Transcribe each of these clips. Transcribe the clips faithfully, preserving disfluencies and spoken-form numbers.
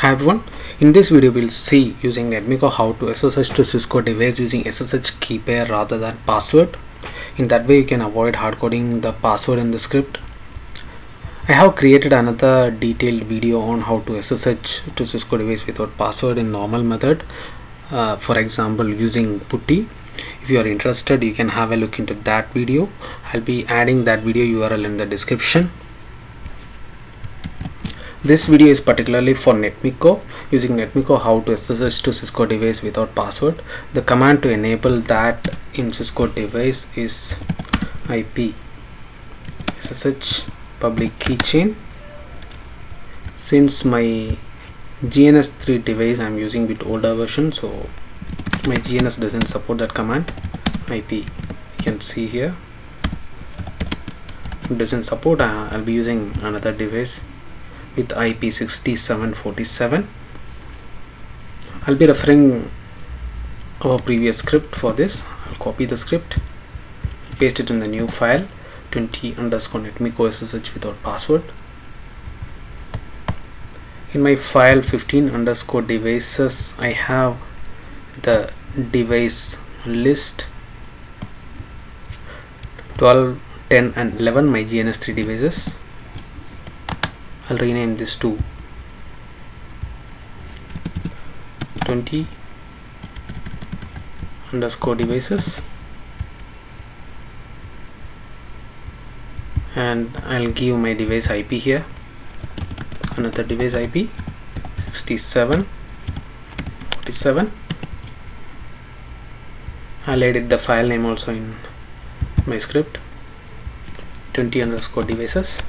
Hi everyone, in this video we'll see using Netmiko how to S S H to Cisco device using S S H key pair rather than password. In that way you can avoid hardcoding the password in the script. I have created another detailed video on how to S S H to Cisco device without password in normal method, uh, for example using PuTTY. If you are interested you can have a look into that video. I'll be adding that video U R L in the description. This video is particularly for Netmiko, using Netmiko how to S S H to Cisco device without password. The command to enable that in Cisco device is I P S S H public keychain. Since my G N S three device I'm using a bit older version, so my G N S doesn't support that command. I P, you can see here, it doesn't support. uh, I'll be using another device with I P sixty-seven forty-seven. I'll be referring our previous script for this. I'll copy the script, paste it in the new file twenty underscore netmiko ssh without password. In my file fifteen underscore devices I have the device list twelve, ten and eleven, my G N S three devices. I'll rename this to twenty underscore devices and I'll give my device I P here, another device I P sixty-seven forty-seven. I'll edit the file name also in my script twenty underscore devices.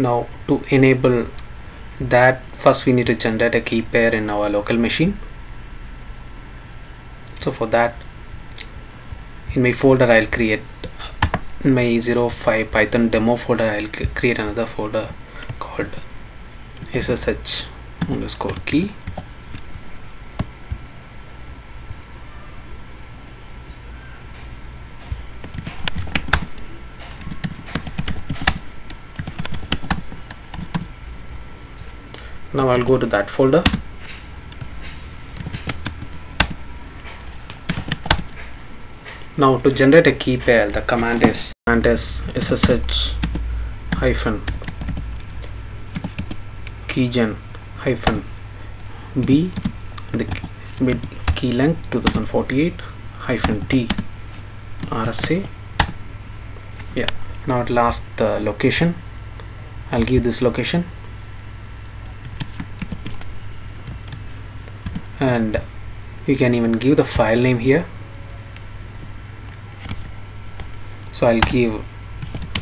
Now to enable that, first we need to generate a key pair in our local machine. So for that, in my folder I'll create, in my zero five Python demo folder I'll create another folder called ssh underscore key. Now I'll go to that folder. Now to generate a key pair, the command is command is ssh hyphen keygen hyphen b, the with key length two thousand forty-eight hyphen t R S A. Yeah. Now at last the location. I'll give this location. And you can even give the file name here. So I'll give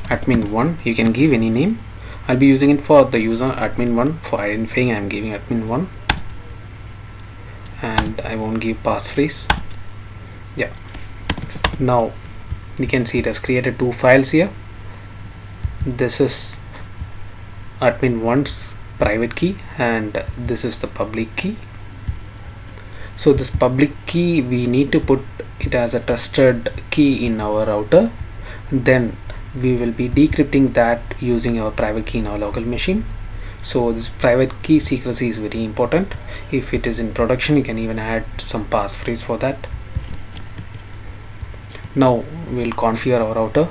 admin one. You can give any name. I'll be using it for the user admin one, for identifying I'm giving admin one. And I won't give passphrase. Yeah. Now you can see it has created two files here. This is admin one's private key and this is the public key. So this public key, we need to put it as a trusted key in our router. Then we will be decrypting that using our private key in our local machine. So this private key secrecy is very important. If it is in production, you can even add some passphrase for that. Now we'll configure our router.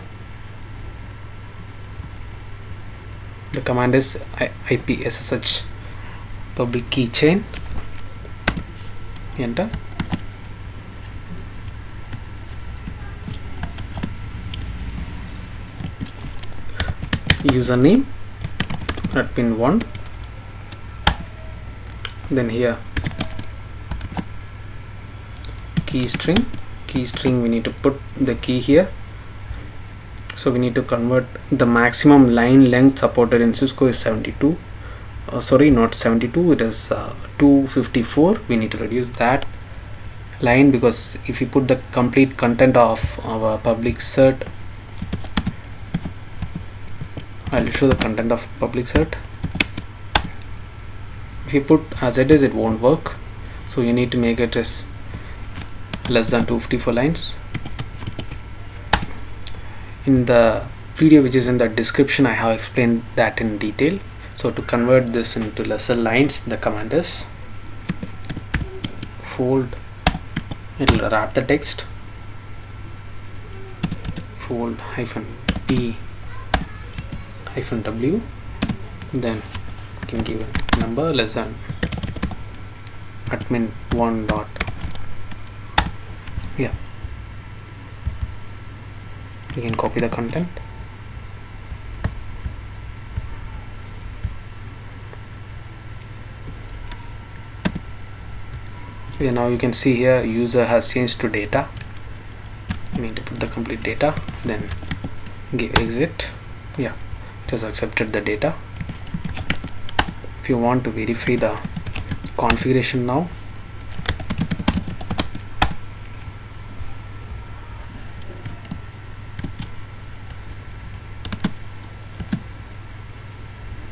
The command is I P ssh public keychain. Enter. Username admin one, then here key string key string we need to put the key here. So we need to convert the maximum line length supported in Cisco is seventy-two. Uh, sorry, not seventy-two, it is uh, two fifty-four. We need to reduce that line because if you put the complete content of our public cert, I'll show the content of public cert. If you put as it is, it won't work. So you need to make it as less than two fifty-four lines. In the video which is in the description, I have explained that in detail. So to convert this into lesser lines, the command is fold, it will wrap the text, fold hyphen p hyphen w, then you can give a number less than admin one dot, yeah, you can copy the content. Yeah, now you can see here user has changed to data. You need to put the complete data, then give exit. Yeah, it has accepted the data. If you want to verify the configuration now,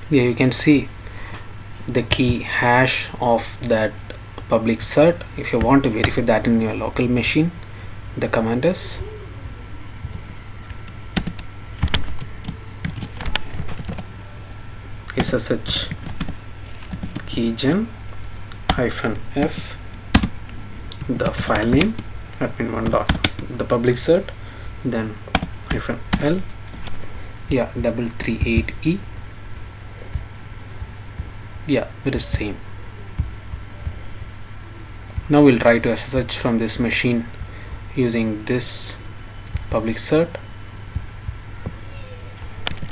yeah, you can see the key hash of that public cert. If you want to verify that in your local machine, the command is ssh-keygen hyphen f, the file name admin one dot the public cert, then hyphen l, yeah, double three eight e, yeah, it is same. Now we'll try to S S H from this machine using this public cert,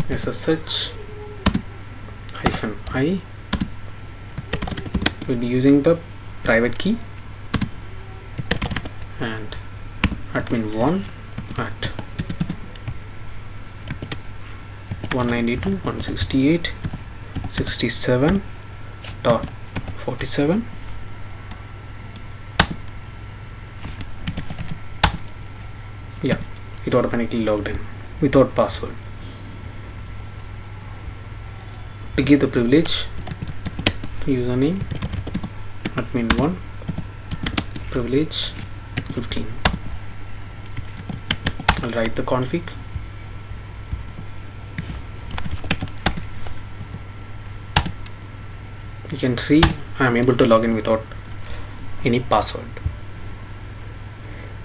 ssh hyphen I, we'll be using the private key and admin one at one ninety-two dot one sixty-eight dot sixty-seven dot forty-seven. Yeah, it automatically logged in without password. To give the privilege, username admin one, privilege fifteen. I'll write the config. You can see I am able to log in without any password.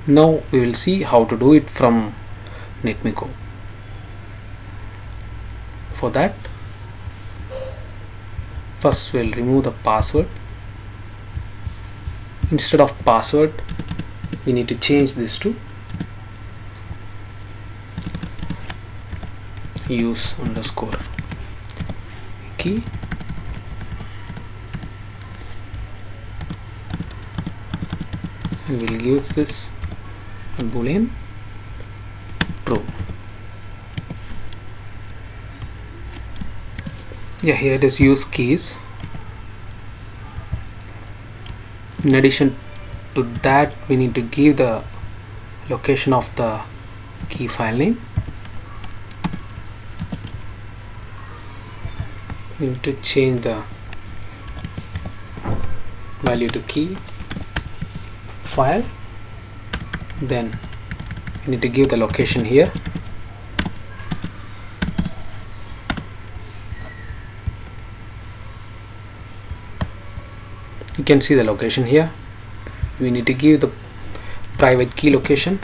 Now we will see how to do it from Netmiko. For that, first we'll remove the password. Instead of password, we need to change this to use underscore key. And we'll use this boolean true. Yeah, here it is use keys. In addition to that, we need to give the location of the key file name. We need to change the value to key file, then you need to give the location here. You can see the location here. We need to give the private key location.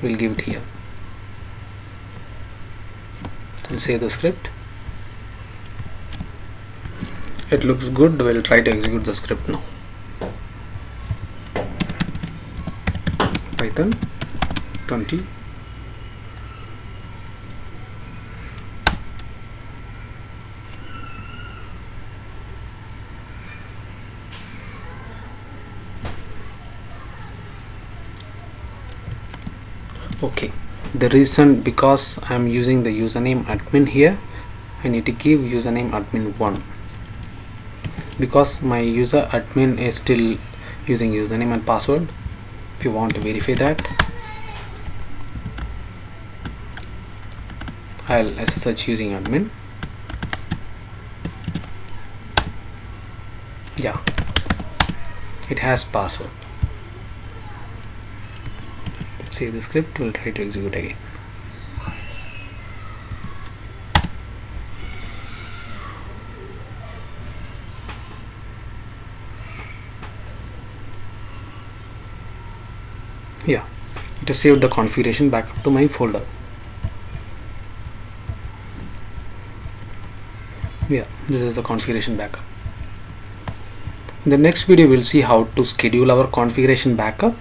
We'll give it here and save the script. It looks good. We'll try to execute the script now. Python twenty, okay. The reason, because I am using the username admin here, I need to give username admin one, because my user admin is still using username and password. If you want to verify that, I'll S S H using admin. Yeah, it has password. save the script, we'll try to execute again. Yeah, it has saved the configuration back up to my folder. Yeah, this is the configuration backup. In the next video, we'll see how to schedule our configuration backup.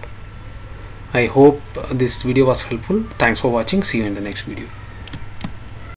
I hope this video was helpful. Thanks for watching. See you in the next video.